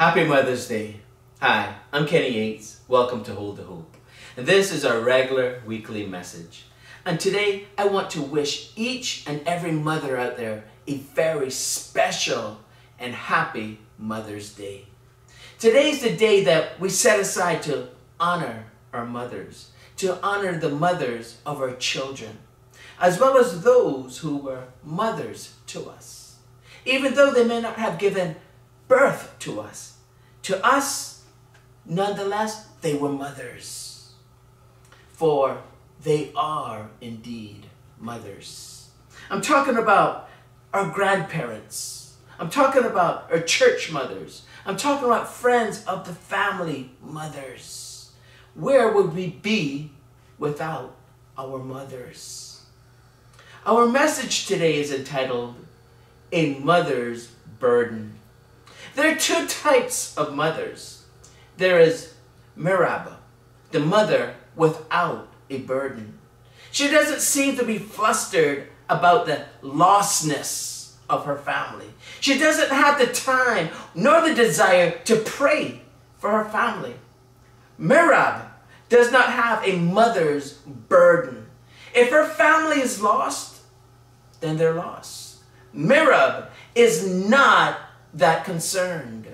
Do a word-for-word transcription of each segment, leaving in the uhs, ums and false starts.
Happy Mother's Day. Hi, I'm Kenny Yates. Welcome to Hold the Hope. And this is our regular weekly message. And today I want to wish each and every mother out there a very special and happy Mother's Day. Today's the day that we set aside to honor our mothers, to honor the mothers of our children, as well as those who were mothers to us, even though they may not have given birth to us. To us, nonetheless, they were mothers, for they are indeed mothers. I'm talking about our grandparents. I'm talking about our church mothers. I'm talking about friends of the family mothers. Where would we be without our mothers? Our message today is entitled, A Mother's Burden. There are two types of mothers. There is Merab, the mother without a burden. She doesn't seem to be flustered about the lostness of her family. She doesn't have the time nor the desire to pray for her family. Merab does not have a mother's burden. If her family is lost, then they're lost. Merab is not that concerned.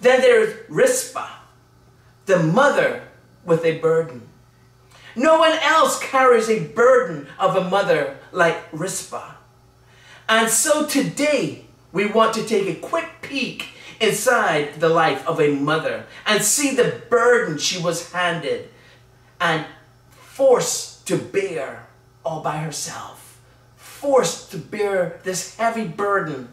Then there's Rizpah, the mother with a burden. No one else carries a burden of a mother like Rizpah. And so today, we want to take a quick peek inside the life of a mother and see the burden she was handed and forced to bear all by herself. Forced to bear this heavy burden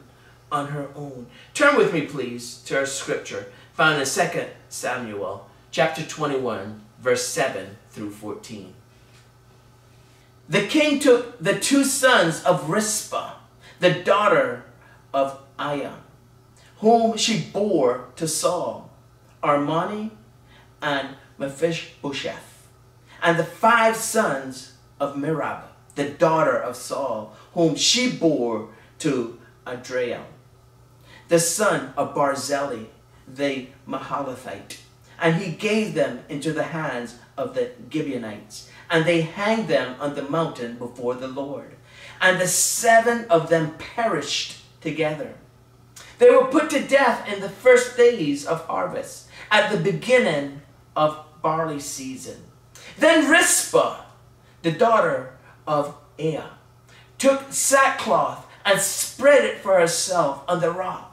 on her own. Turn with me, please, to our scripture found in Second Samuel chapter twenty-one, verse seven through fourteen. The king took the two sons of Rizpah, the daughter of Aiah, whom she bore to Saul, Armani and Mephibosheth, and the five sons of Merab, the daughter of Saul, whom she bore to Adriel, the son of Barzillai, the Mahalathite. And he gave them into the hands of the Gibeonites, and they hanged them on the mountain before the Lord. And the seven of them perished together. They were put to death in the first days of harvest, at the beginning of barley season. Then Rizpah, the daughter of Aiah, took sackcloth and spread it for herself on the rock.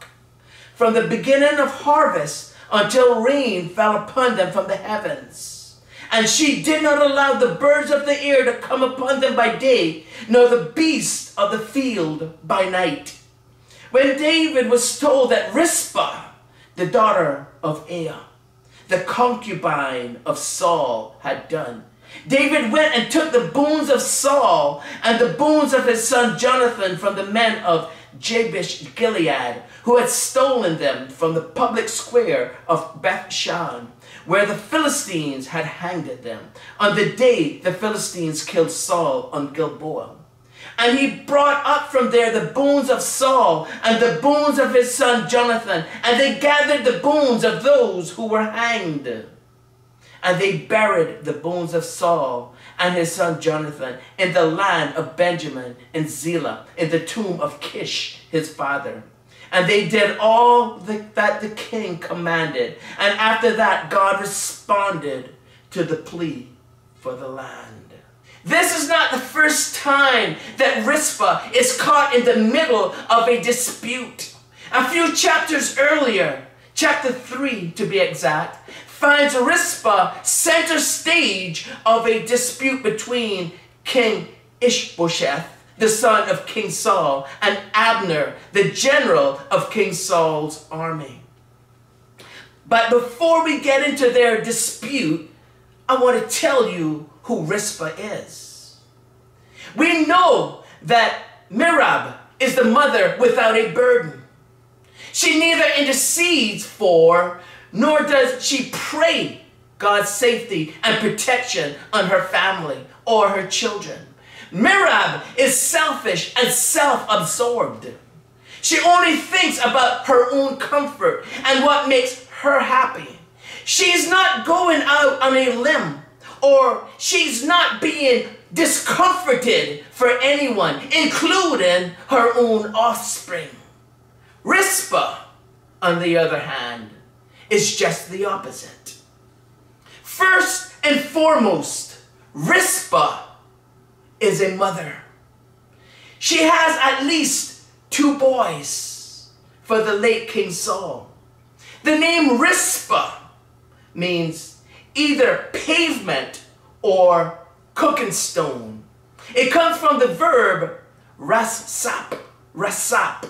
From the beginning of harvest until rain fell upon them from the heavens. And she did not allow the birds of the air to come upon them by day, nor the beasts of the field by night. When David was told that Rizpah, the daughter of Aiah, the concubine of Saul, had done, David went and took the bones of Saul and the bones of his son Jonathan from the men of Jabesh Gilead, who had stolen them from the public square of Bethshan, where the Philistines had hanged them, on the day the Philistines killed Saul on Gilboa. And he brought up from there the bones of Saul and the bones of his son Jonathan, and they gathered the bones of those who were hanged. And they buried the bones of Saul and his son Jonathan in the land of Benjamin and Zillah, in the tomb of Kish, his father. And they did all the, that the king commanded. And after that, God responded to the plea for the land. This is not the first time that Rizpah is caught in the middle of a dispute. A few chapters earlier, chapter three to be exact, finds Rizpah center stage of a dispute between King Ishbosheth, the son of King Saul, and Abner, the general of King Saul's army. But before we get into their dispute, I want to tell you who Rizpah is. We know that Merab is the mother without a burden. She neither intercedes for nor does she pray God's safety and protection on her family or her children. Merab is selfish and self-absorbed. She only thinks about her own comfort and what makes her happy. She's not going out on a limb, or she's not being discomforted for anyone, including her own offspring. Rizpah, on the other hand, is just the opposite. First and foremost, Rizpah is a mother. She has at least two boys for the late King Saul. The name Rizpah means either pavement or cooking stone. It comes from the verb rasap, rasap.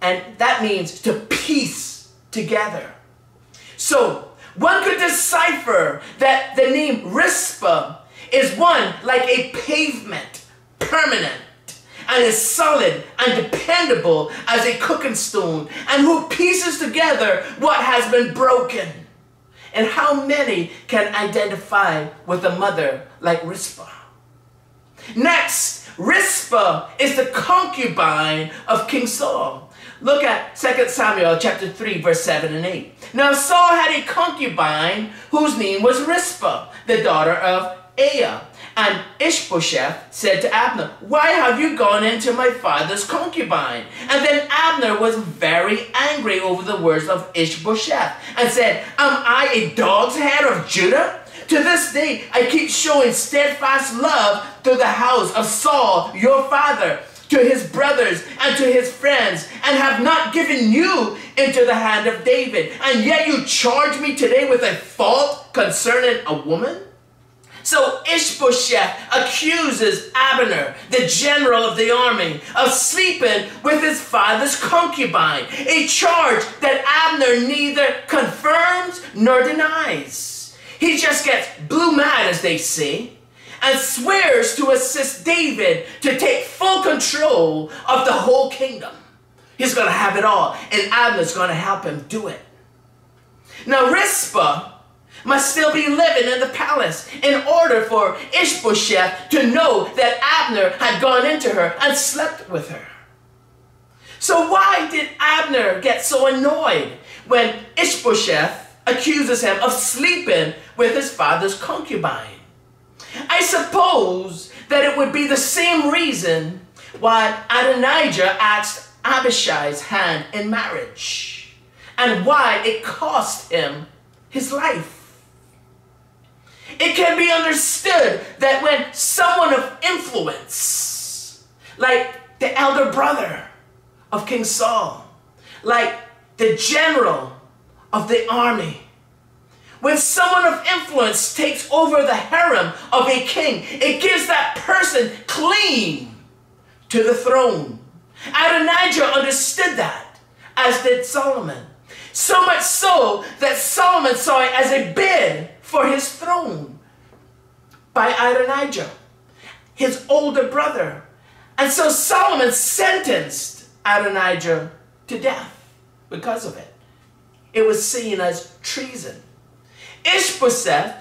And that means to piece together. So one could decipher that the name Rizpah is one like a pavement, permanent, and is solid and dependable as a cooking stone, and who pieces together what has been broken. And how many can identify with a mother like Rizpah? Next, Rizpah is the concubine of King Saul. Look at Second Samuel chapter three, verse seven and eight. Now Saul had a concubine whose name was Rizpah, the daughter of Aiah. And Ishbosheth said to Abner, "Why have you gone into my father's concubine?" And then Abner was very angry over the words of Ishbosheth and said, "Am I a dog's head of Judah? To this day I keep showing steadfast love to the house of Saul your father, to his brothers and to his friends, and have not given you into the hand of David. And yet you charge me today with a fault concerning a woman?" So Ishbosheth accuses Abner, the general of the army, of sleeping with his father's concubine, a charge that Abner neither confirms nor denies. He just gets blue mad, as they say, and swears to assist David to take full control of the whole kingdom. He's going to have it all, and Abner's going to help him do it. Now Rizpah must still be living in the palace in order for Ishbosheth to know that Abner had gone into her and slept with her. So why did Abner get so annoyed when Ishbosheth accuses him of sleeping with his father's concubine? I suppose that it would be the same reason why Adonijah asked Abishai's hand in marriage, and why it cost him his life. It can be understood that when someone of influence, like the elder brother of King Saul, like the general of the army, when someone of influence takes over the harem of a king, it gives that person claim to the throne. Adonijah understood that, as did Solomon. So much so that Solomon saw it as a bid for his throne by Adonijah, his older brother. And so Solomon sentenced Adonijah to death because of it. It was seen as treason. Ishbosheth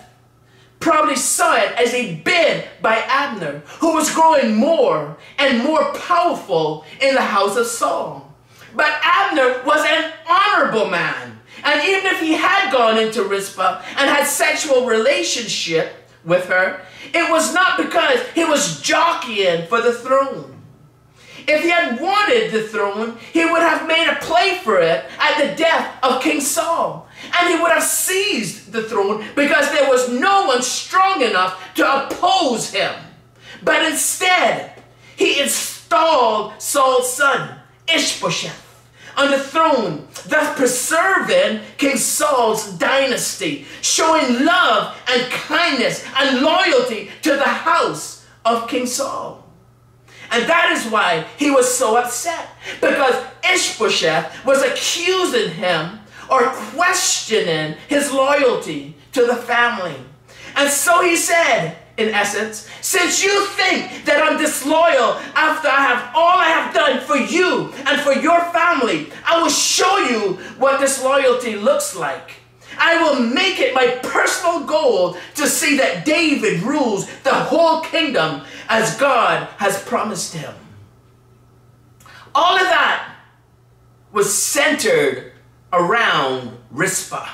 probably saw it as a bid by Abner, who was growing more and more powerful in the house of Saul. But Abner was an honorable man, and even if he had gone into Rizpah and had sexual relationship with her, it was not because he was jockeying for the throne. If he had wanted the throne, he would have made a play for it at the death of King Saul, and he would have seized the throne because there was no one strong enough to oppose him. But instead, he installed Saul's son, Ishbosheth, on the throne, thus preserving King Saul's dynasty, showing love and kindness and loyalty to the house of King Saul. And that is why he was so upset, because Ishbosheth was accusing him or questioning his loyalty to the family. And so he said, in essence, "Since you think that I'm disloyal after I have all I have done for you and for your family, I will show you what disloyalty looks like. I will make it my personal goal to see that David rules the whole kingdom as God has promised him." All of that was centered around Rizpah.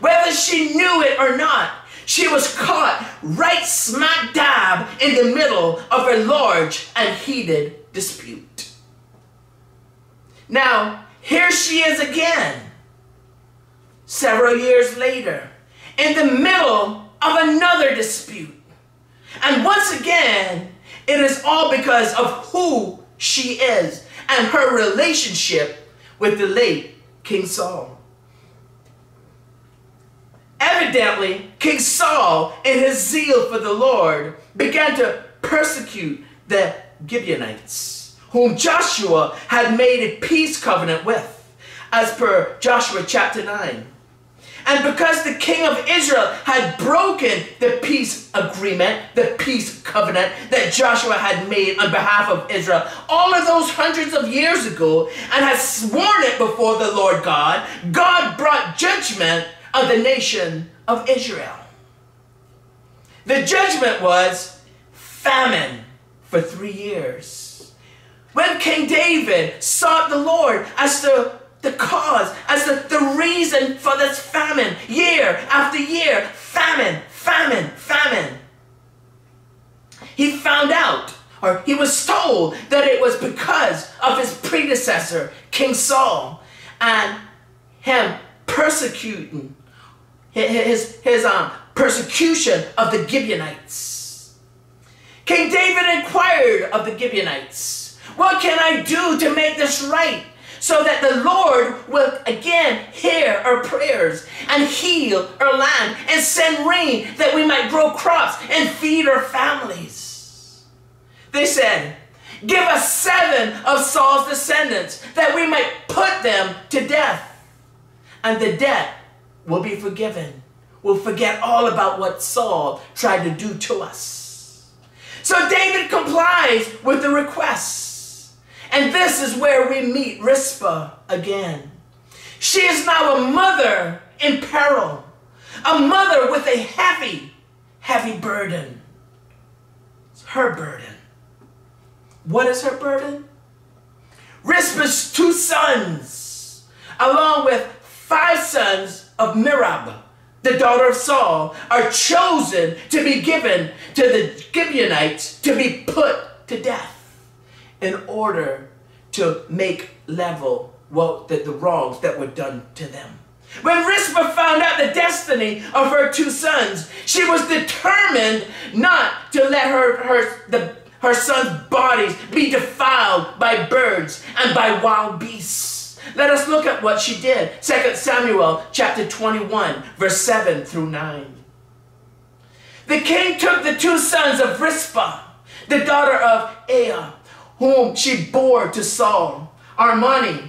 Whether she knew it or not, she was caught right smack dab in the middle of a large and heated dispute. Now, here she is again, several years later, in the middle of another dispute. And once again, it is all because of who she is and her relationship with the late King Saul. Evidently, King Saul, in his zeal for the Lord, began to persecute the Gibeonites, whom Joshua had made a peace covenant with, as per Joshua chapter nine. And because the king of Israel had broken the peace agreement, the peace covenant that Joshua had made on behalf of Israel all of those hundreds of years ago and had sworn it before the Lord God, God brought judgment on the nation of Israel. The judgment was famine for three years. When King David sought the Lord as to the cause, as the, the reason for this famine, year after year, famine, famine, famine. He found out, or he was told, that it was because of his predecessor, King Saul, and him persecuting, his, his um, persecution of the Gibeonites. King David inquired of the Gibeonites, "What can I do to make this right, so that the Lord will again hear our prayers and heal our land and send rain that we might grow crops and feed our families?" They said, "Give us seven of Saul's descendants that we might put them to death, and the debt will be forgiven. We'll forget all about what Saul tried to do to us." So David complies with the request. And this is where we meet Rizpah again. She is now a mother in peril, a mother with a heavy, heavy burden. It's her burden. What is her burden? Rizpah's two sons, along with five sons of Merab, the daughter of Saul, are chosen to be given to the Gibeonites to be put to death, in order to make level well, the, the wrongs that were done to them. When Rizpah found out the destiny of her two sons, she was determined not to let her, her, the, her sons' bodies be defiled by birds and by wild beasts. Let us look at what she did. Second Samuel chapter twenty-one, verse seven through nine. The king took the two sons of Rizpah, the daughter of Aiah, whom she bore to Saul, Armani,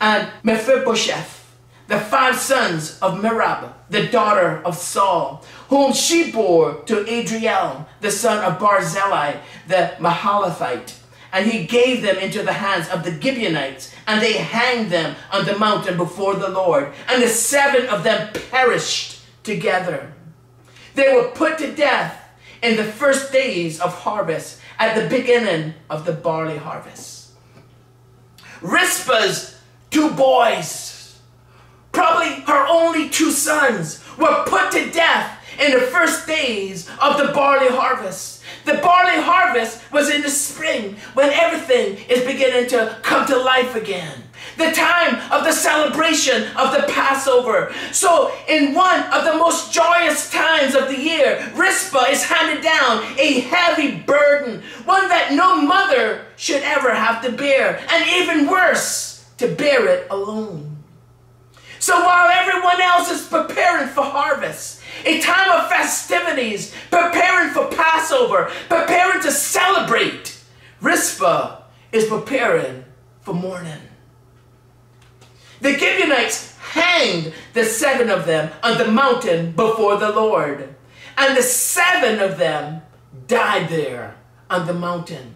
and Mephibosheth, the five sons of Merab, the daughter of Saul, whom she bore to Adriel, the son of Barzillai, the Mahalathite. And he gave them into the hands of the Gibeonites, and they hanged them on the mountain before the Lord. And the seven of them perished together. They were put to death in the first days of harvest, at the beginning of the barley harvest. Rizpah's two boys, probably her only two sons, were put to death in the first days of the barley harvest. The barley harvest was in the spring, when everything is beginning to come to life again, the time of the celebration of the Passover. So in one of the most joyous times of the year, Rizpah is handed down a heavy burden, one that no mother should ever have to bear, and even worse, to bear it alone. So while everyone else is preparing for harvest, a time of festivities, preparing for Passover, preparing to celebrate, Rizpah is preparing for mourning. The Gibeonites hanged the seven of them on the mountain before the Lord, and the seven of them died there on the mountain.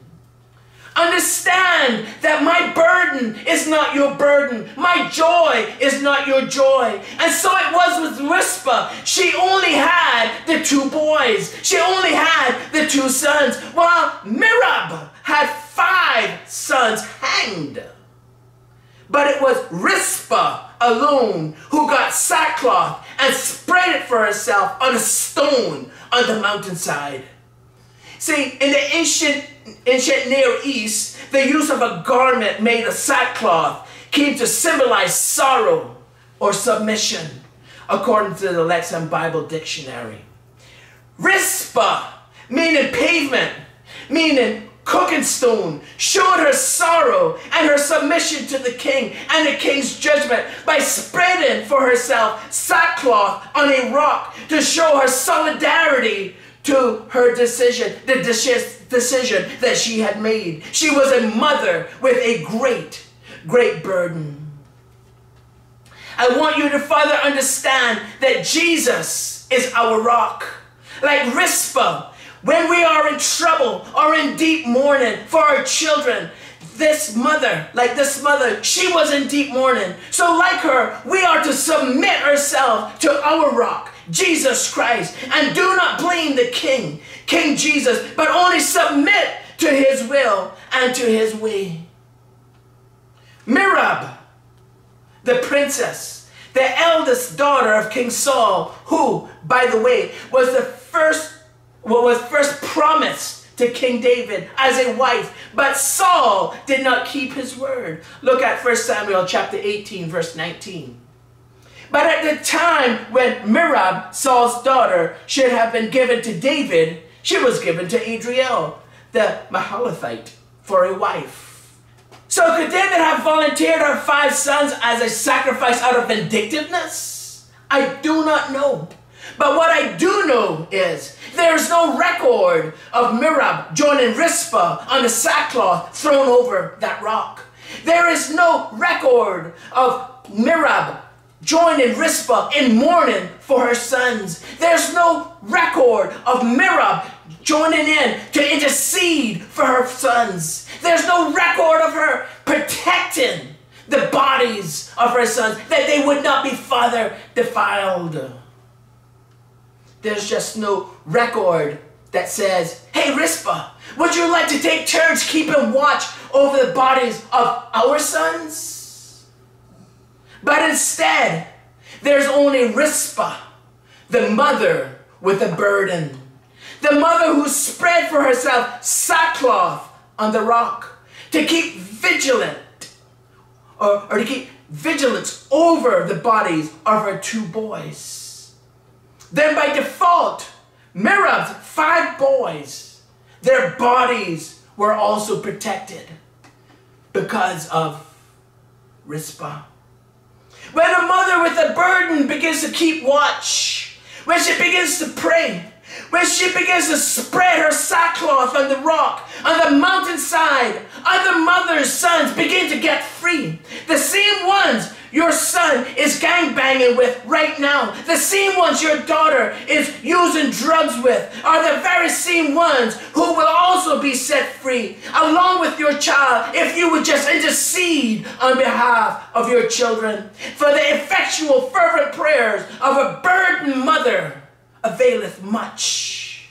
Understand that my burden is not your burden. My joy is not your joy. And so it was with Rizpah. She only had the two boys. She only had the two sons, while Merab had five sons hanged. But it was Rizpah alone who got sackcloth and spread it for herself on a stone on the mountainside. See, in the ancient, ancient Near East, the use of a garment made of sackcloth came to symbolize sorrow or submission, according to the Lexan Bible Dictionary. Rizpah, meaning pavement, meaning cooking stone, showed her sorrow and her submission to the king and the king's judgment by spreading for herself sackcloth on a rock to show her solidarity to her decision, the decision that she had made. She was a mother with a great, great burden. I want you to further understand that Jesus is our rock. Like Rizpah, when we are in trouble or in deep mourning for our children, this mother, like this mother, she was in deep mourning. So like her, we are to submit ourselves to our rock, Jesus Christ, and do not blame the King, King Jesus, but only submit to his will and to his way. Merab, the princess, the eldest daughter of King Saul, who, by the way, was the first, what was first promised to King David as a wife, but Saul did not keep his word. Look at First Samuel chapter eighteen, verse nineteen. But at the time when Merab, Saul's daughter, should have been given to David, she was given to Adriel, the Mahalathite, for a wife. So could David have volunteered her five sons as a sacrifice out of vindictiveness? I do not know. But what I do know is there is no record of Merab joining Rizpah on the sackcloth thrown over that rock. There is no record of Merab joining Rizpah in mourning for her sons. There's no record of Merab joining in to intercede for her sons. There's no record of her protecting the bodies of her sons, that they would not be further defiled. There's just no record that says, hey Rizpah, would you like to take turns keeping watch over the bodies of our sons? But instead, there's only Rizpah, the mother with a burden. The mother who spread for herself sackcloth on the rock to keep vigilant or, or to keep vigilance over the bodies of her two boys. Then by default, Merab's five boys, their bodies were also protected because of Rizpah. When a mother with a burden begins to keep watch, when she begins to pray, when she begins to spread her sackcloth on the rock, on the mountainside, other mother's sons begin to get free. The same ones your son is gangbanging with right now, the same ones your daughter is using drugs with, are the very same ones who will also be set free, along with your child, if you would just intercede on behalf of your children. For the effectual, fervent prayers of a burdened mother availeth much.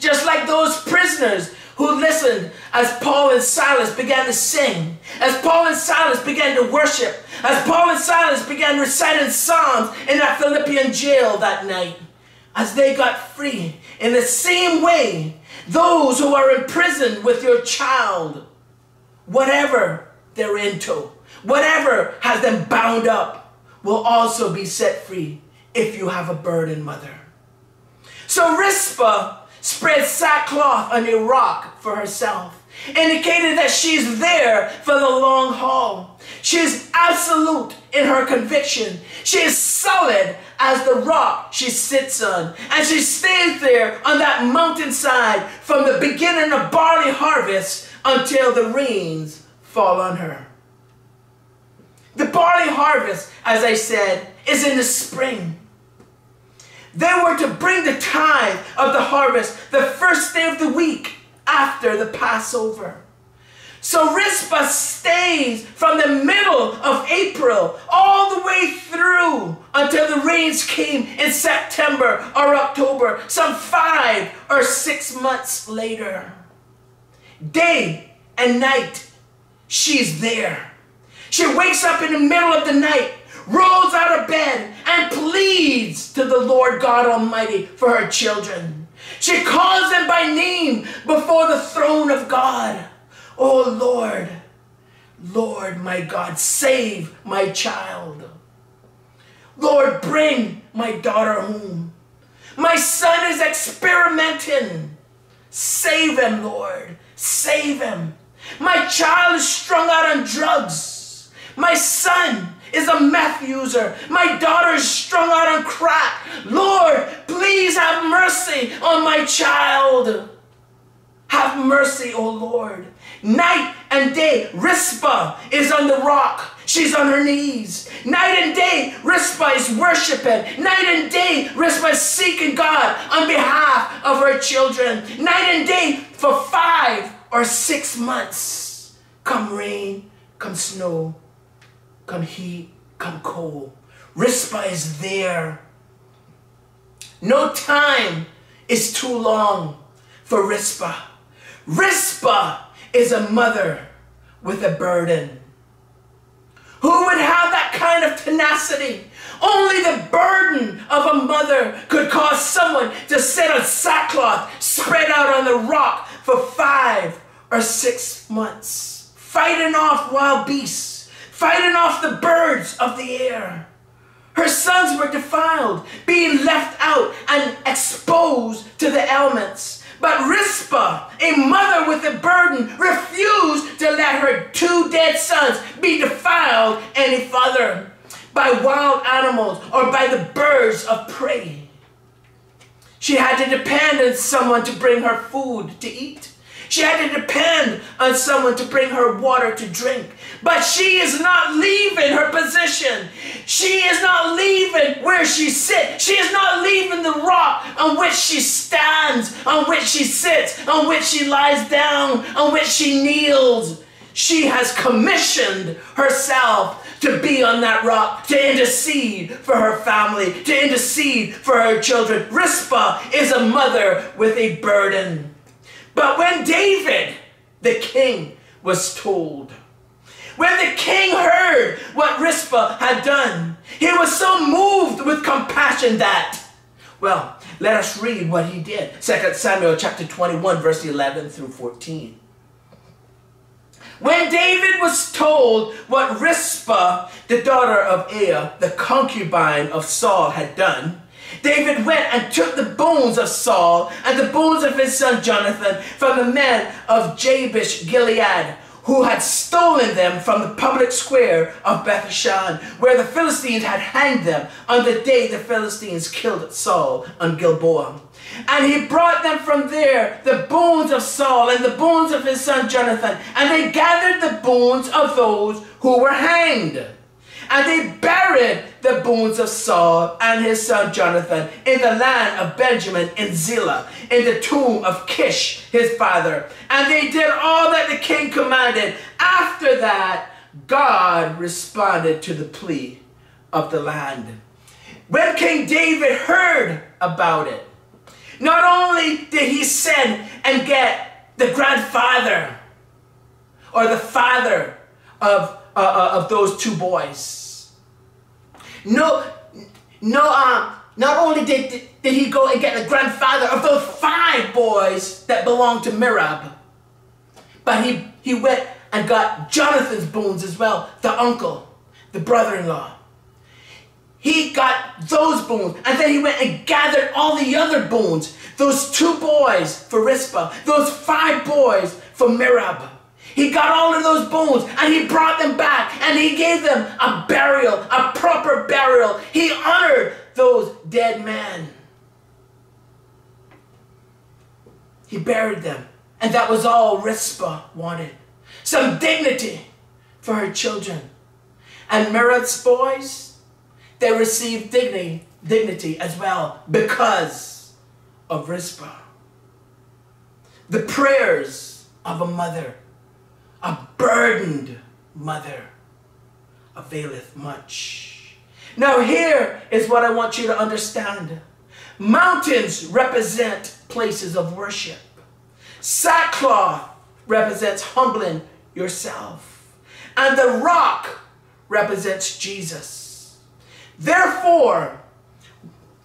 Just like those prisoners who listened as Paul and Silas began to sing, as Paul and Silas began to worship, as Paul and Silas began reciting psalms in that Philippian jail that night, as they got free, in the same way, those who are imprisoned with your child, whatever they're into, whatever has them bound up, will also be set free if you have a burden, mother. So Rizpah spread sackcloth on a rock for herself, indicating that she's there for the long haul. She is absolute in her conviction. She is solid as the rock she sits on. And she stays there on that mountainside from the beginning of barley harvest until the rains fall on her. The barley harvest, as I said, is in the spring. They were to bring the tithe of the harvest the first day of the week after the Passover. So Rizpah stays from the middle of April all the way through until the rains came in September or October, some five or six months later. Day and night, she's there. She wakes up in the middle of the night, rolls out of bed, and pleads to the Lord God Almighty for her children. She calls them by name before the throne of God. Oh Lord, Lord my God, save my child. Lord, bring my daughter home. My son is experimenting. Save him, Lord. Save him. My child is strung out on drugs. My son is a meth user. My daughter is strung out on crack. Lord, please have mercy on my child. Have mercy, O Lord. Night and day, Rizpah is on the rock. She's on her knees. Night and day, Rizpah is worshiping. Night and day, Rizpah is seeking God on behalf of her children. Night and day for five or six months. Come rain, come snow, come heat, come cold. Rizpah is there. No time is too long for Rizpah. Rizpah is a mother with a burden. Who would have that kind of tenacity? Only the burden of a mother could cause someone to sit on sackcloth, spread out on the rock for five or six months, fighting off wild beasts, fighting off the birds of the air. Her sons were defiled, being left out and exposed to the elements. But Rizpah, a mother with a burden, refused to let her two dead sons be defiled any further by wild animals or by the birds of prey. She had to depend on someone to bring her food to eat. She had to depend on someone to bring her water to drink. But she is not leaving her position. She is not leaving where she sits. She is not leaving the rock on which she stands, on which she sits, on which she lies down, on which she kneels. She has commissioned herself to be on that rock, to intercede for her family, to intercede for her children. Rizpah is a mother with a burden. But when David, the king, was told, when the king heard what Rizpah had done, he was so moved with compassion that, well, let us read what he did. Second Samuel chapter twenty-one, verse eleven through fourteen. When David was told what Rizpah, the daughter of Aiah, the concubine of Saul, had done, David went and took the bones of Saul and the bones of his son Jonathan from the men of Jabesh Gilead, who had stolen them from the public square of Bethshan, where the Philistines had hanged them on the day the Philistines killed Saul on Gilboa. And he brought them from there, the bones of Saul and the bones of his son Jonathan, and they gathered the bones of those who were hanged. And they buried the bones of Saul and his son Jonathan in the land of Benjamin in Zillah, in the tomb of Kish, his father. And they did all that the king commanded. After that, God responded to the plea of the land. When King David heard about it, not only did he send and get the grandfather or the father of Uh, uh, of those two boys. No, no. Um, not only did, did, did he go and get the grandfather of those five boys that belonged to Merab, but he, he went and got Jonathan's bones as well, the uncle, the brother-in-law. He got those bones, and then he went and gathered all the other bones, those two boys for Rizpah, those five boys for Merab. He got all of those bones and he brought them back and he gave them a burial, a proper burial. He honored those dead men. He buried them. And that was all Rizpah wanted. Some dignity for her children. And Merab's boys, they received dignity, dignity as well because of Rizpah. The prayers of a mother, a burdened mother, availeth much. Now here is what I want you to understand. Mountains represent places of worship. Sackcloth represents humbling yourself. And the rock represents Jesus. Therefore,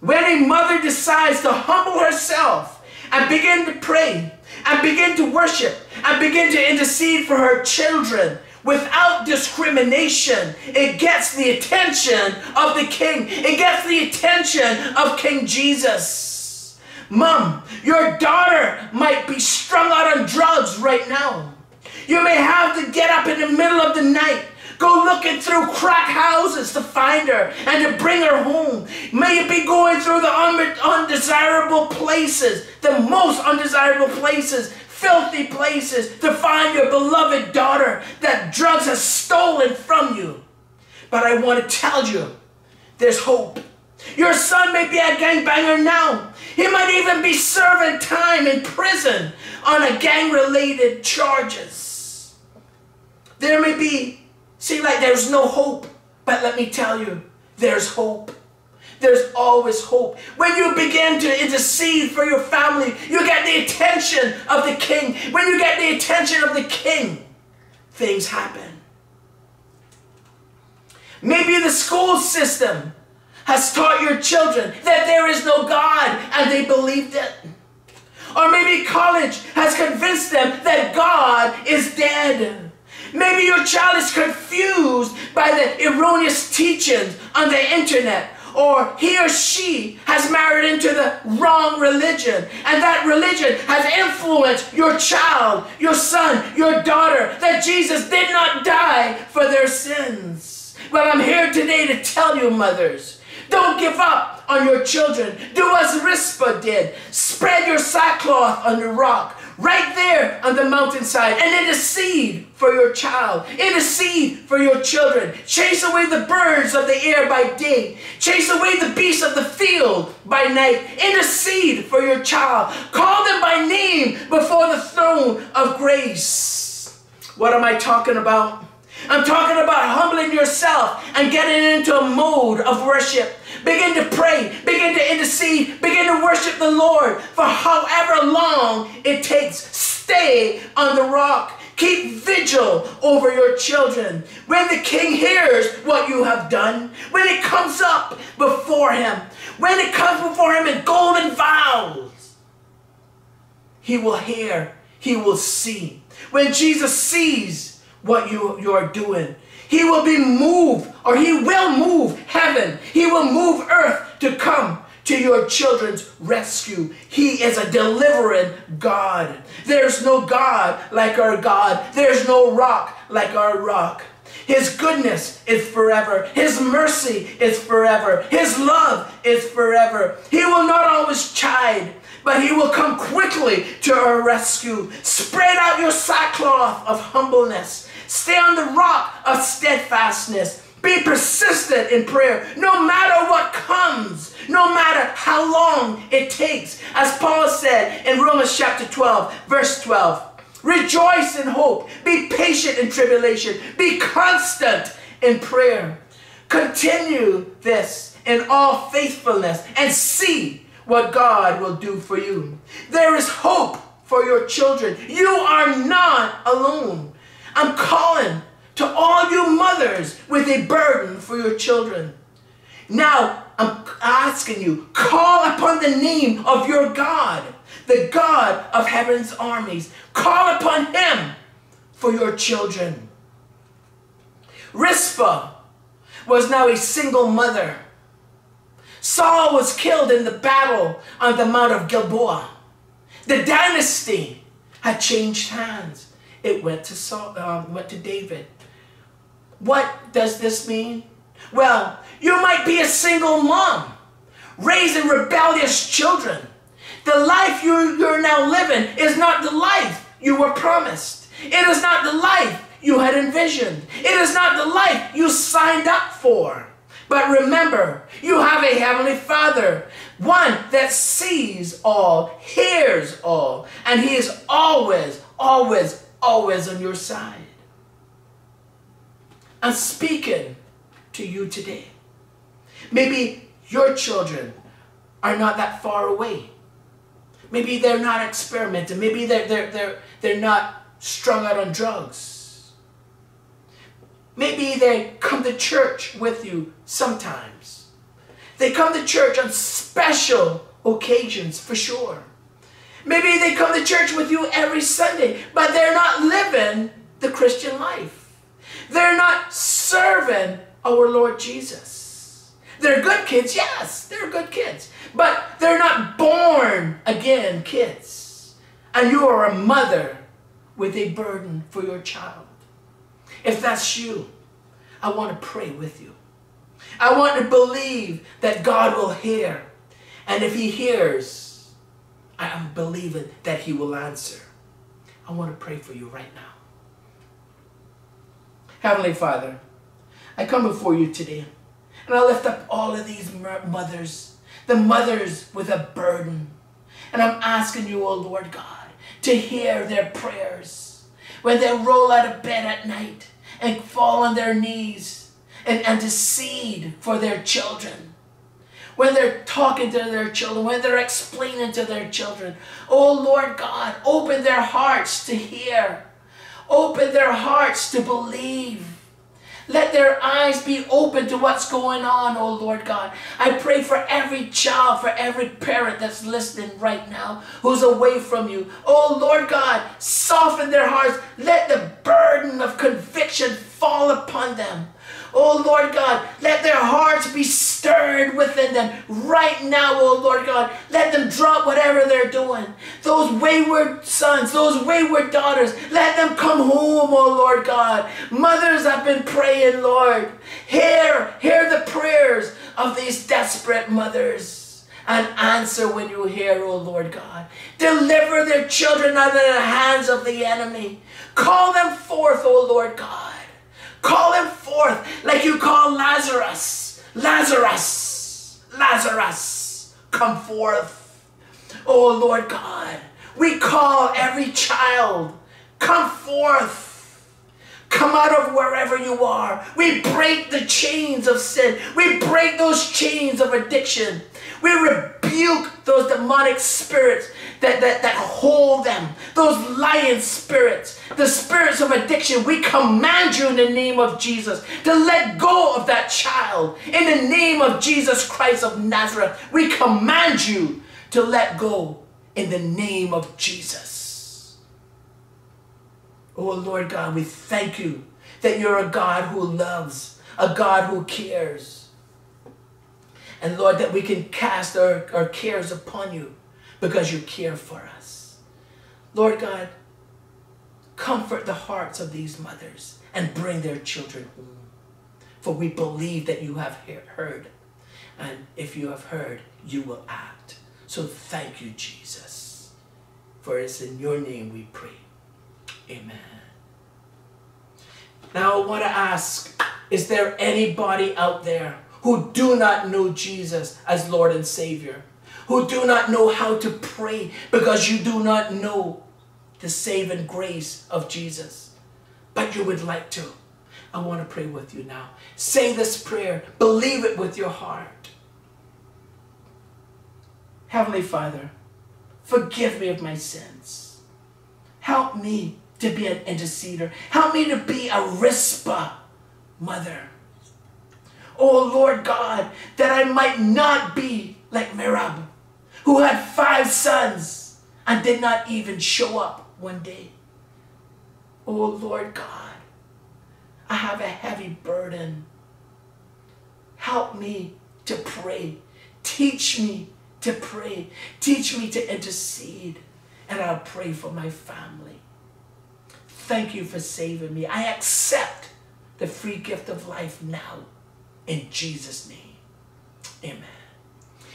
when a mother decides to humble herself and begin to pray and begin to worship and begin to intercede for her children without discrimination, it gets the attention of the king. It gets the attention of King Jesus. Mom, your daughter might be strung out on drugs right now. You may have to get up in the middle of the night, go looking through crack houses to find her and to bring her home. May you be going through the undesirable places, the most undesirable places, filthy places, to find your beloved daughter that drugs has stolen from you. But I want to tell you, there's hope. Your son may be a gangbanger now. He might even be serving time in prison on a gang-related charges. There may be, seem like there's no hope, but let me tell you, there's hope. There's always hope. When you begin to intercede for your family, you get the attention of the king. When you get the attention of the king, things happen. Maybe the school system has taught your children that there is no God, and they believed it. Or maybe college has convinced them that God is dead. Maybe your child is confused by the erroneous teachings on the internet, or he or she has married into the wrong religion, and that religion has influenced your child, your son, your daughter, that Jesus did not die for their sins. Well, I'm here today to tell you, mothers, don't give up on your children. Do as Rizpah did. Spread your sackcloth on the rock, right there on the mountainside, and intercede for your child. Intercede for your children. Chase away the birds of the air by day. Chase away the beasts of the field by night. Intercede for your child. Call them by name before the throne of grace. What am I talking about? I'm talking about humbling yourself and getting into a mode of worship. Begin to pray, begin to intercede, begin to worship the Lord for however long it takes. Stay on the rock. Keep vigil over your children. When the king hears what you have done, when it comes up before him, when it comes before him in golden vows, he will hear, he will see. When Jesus sees what you, you are doing, he will be moved, or he will move heaven. He will move earth to come to your children's rescue. He is a delivering God. There's no God like our God. There's no rock like our rock. His goodness is forever. His mercy is forever. His love is forever. He will not always chide, but he will come quickly to our rescue. Spread out your sackcloth of humbleness. Stay on the rock of steadfastness. Be persistent in prayer, no matter what comes, no matter how long it takes. As Paul said in Romans chapter twelve, verse twelve, rejoice in hope, be patient in tribulation, be constant in prayer. Continue this in all faithfulness and see what God will do for you. There is hope for your children. You are not alone. I'm calling to all you mothers with a burden for your children. Now, I'm asking you, call upon the name of your God, the God of heaven's armies. Call upon him for your children. Rizpah was now a single mother. Saul was killed in the battle on the Mount of Gilboa. The dynasty had changed hands. It went to Saul, um, went to David. What does this mean? Well, you might be a single mom, raising rebellious children. The life you, you're now living is not the life you were promised. It is not the life you had envisioned. It is not the life you signed up for. But remember, you have a heavenly Father, one that sees all, hears all, and he is always, always, always on your side. I'm speaking to you today. Maybe your children are not that far away. Maybe they're not experimenting. Maybe they're, they're, they're, they're not strung out on drugs. Maybe they come to church with you sometimes. They come to church on special occasions for sure. Maybe they come to church with you every Sunday, but they're not living the Christian life. They're not serving our Lord Jesus. They're good kids, yes, they're good kids, but they're not born again kids. And you are a mother with a burden for your child. If that's you, I want to pray with you. I want to believe that God will hear. And if He hears, I am believing that He will answer. I want to pray for you right now. Heavenly Father, I come before you today, and I lift up all of these mothers, the mothers with a burden. And I'm asking you, oh Lord God, to hear their prayers. When they roll out of bed at night and fall on their knees and intercede for their children. When they're talking to their children, when they're explaining to their children, oh Lord God, open their hearts to hear. Open their hearts to believe. Let their eyes be open to what's going on, oh Lord God. I pray for every child, for every parent that's listening right now, who's away from you. Oh Lord God, soften their hearts. Let the burden of conviction fall upon them. Oh Lord God, let their hearts be stirred within them right now, oh Lord God. Let them drop whatever they're doing. Those wayward sons, those wayward daughters, let them come home, oh Lord God. Mothers have been praying, Lord. Hear, hear the prayers of these desperate mothers. And answer when you hear, O Lord God. Deliver their children out of the hands of the enemy. Call them forth, O Lord God. Call them forth like you call Lazarus. Lazarus, Lazarus, come forth. Oh Lord God, we call every child, come forth. Come out of wherever you are. We break the chains of sin. We break those chains of addiction. We rebuke those demonic spirits that, that, that hold them, those lion spirits, the spirits of addiction. We command you in the name of Jesus to let go of that child. In the name of Jesus Christ of Nazareth, we command you to let go in the name of Jesus. Oh Lord God, we thank you that you're a God who loves, a God who cares. And Lord, that we can cast our, our cares upon you because you care for us. Lord God, comfort the hearts of these mothers and bring their children home. For we believe that you have heard. And if you have heard, you will act. So thank you, Jesus. For it's in your name we pray. Amen. Now I want to ask, is there anybody out there who do not know Jesus as Lord and Savior, who do not know how to pray because you do not know the saving grace of Jesus, but you would like to? I want to pray with you now. Say this prayer, believe it with your heart. Heavenly Father, forgive me of my sins. Help me to be an interceder. Help me to be a Rizpah mother. Oh Lord God, that I might not be like Merab, who had five sons and did not even show up one day. Oh Lord God, I have a heavy burden. Help me to pray. Teach me to pray. Teach me to intercede, and I'll pray for my family. Thank you for saving me. I accept the free gift of life now. In Jesus' name, amen.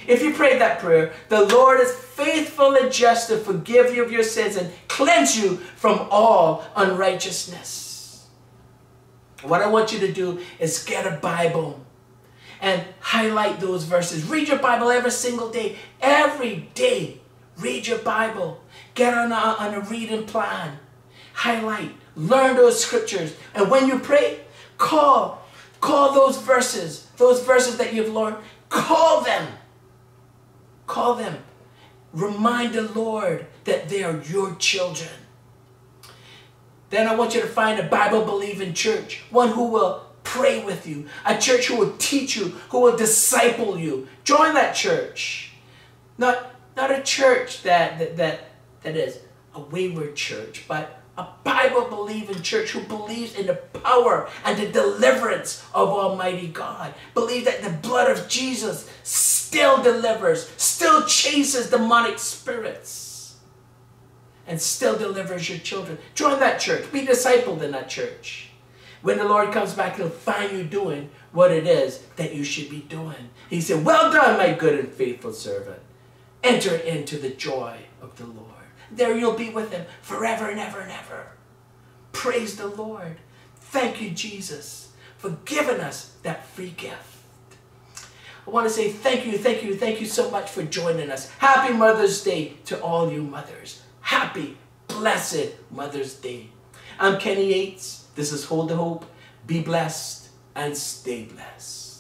If you prayed that prayer, the Lord is faithful and just to forgive you of your sins and cleanse you from all unrighteousness. What I want you to do is get a Bible and highlight those verses. Read your Bible every single day. Every day, read your Bible. Get on a, on a reading plan. Highlight, learn those scriptures. And when you pray, call Call those verses, those verses that you've learned, call them. Call them. Remind the Lord that they are your children. Then I want you to find a Bible-believing church, one who will pray with you, a church who will teach you, who will disciple you. Join that church. Not, not a church that, that, that, that is a wayward church, but a Bible-believing church who believes in the power and the deliverance of Almighty God. Believe that the blood of Jesus still delivers, still chases demonic spirits, and still delivers your children. Join that church. Be discipled in that church. When the Lord comes back, He'll find you doing what it is that you should be doing. He said, "Well done, my good and faithful servant. Enter into the joy of the Lord." There you'll be with Him forever and ever and ever. Praise the Lord. Thank you, Jesus, for giving us that free gift. I want to say thank you, thank you, thank you so much for joining us. Happy Mother's Day to all you mothers. Happy, blessed Mother's Day. I'm Kenny Yates. This is Hold the Hope. Be blessed and stay blessed.